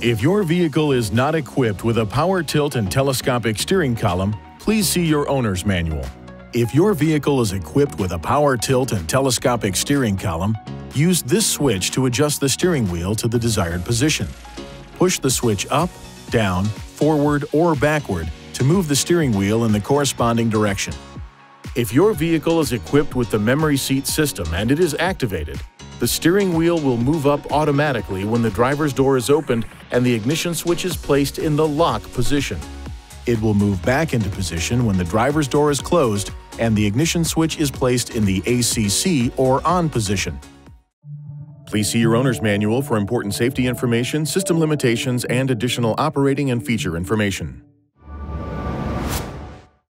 If your vehicle is not equipped with a power tilt and telescopic steering column, please see your owner's manual. If your vehicle is equipped with a power tilt and telescopic steering column, use this switch to adjust the steering wheel to the desired position. Push the switch up, down, forward, or backward to move the steering wheel in the corresponding direction. If your vehicle is equipped with the memory seat system and it is activated, the steering wheel will move up automatically when the driver's door is opened and the ignition switch is placed in the lock position. It will move back into position when the driver's door is closed and the ignition switch is placed in the ACC or on position. Please see your owner's manual for important safety information, system limitations, and additional operating and feature information.